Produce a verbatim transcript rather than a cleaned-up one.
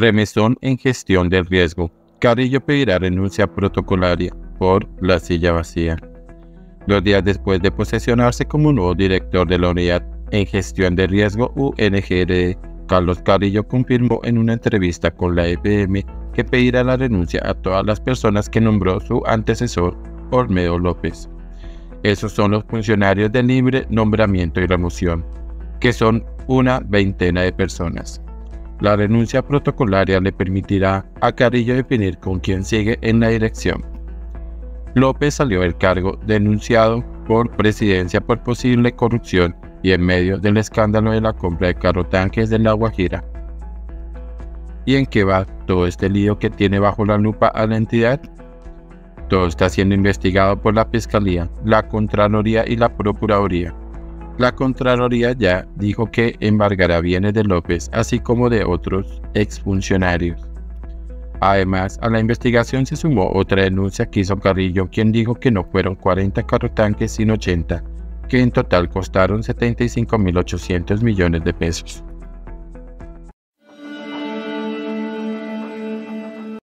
Remesón en gestión del riesgo. Carrillo pedirá renuncia protocolaria por la silla vacía. Los días después de posesionarse como nuevo director de la Unidad en Gestión de Riesgo U N G R E, Carlos Carrillo confirmó en una entrevista con La F M que pedirá la renuncia a todas las personas que nombró su antecesor, Olmedo López. Esos son los funcionarios de libre nombramiento y remoción, que son una veintena de personas. La renuncia protocolaria le permitirá a Carrillo definir con quién sigue en la dirección. López salió del cargo denunciado por Presidencia por posible corrupción y en medio del escándalo de la compra de carrotanques de La Guajira. ¿Y en qué va todo este lío que tiene bajo la lupa a la entidad? Todo está siendo investigado por la Fiscalía, la Contraloría y la Procuraduría. La Contraloría ya dijo que embargará bienes de López, así como de otros exfuncionarios. Además, a la investigación se sumó otra denuncia que hizo Carrillo, quien dijo que no fueron cuarenta carrotanques sino ochenta, que en total costaron setenta y cinco mil ochocientos millones de pesos.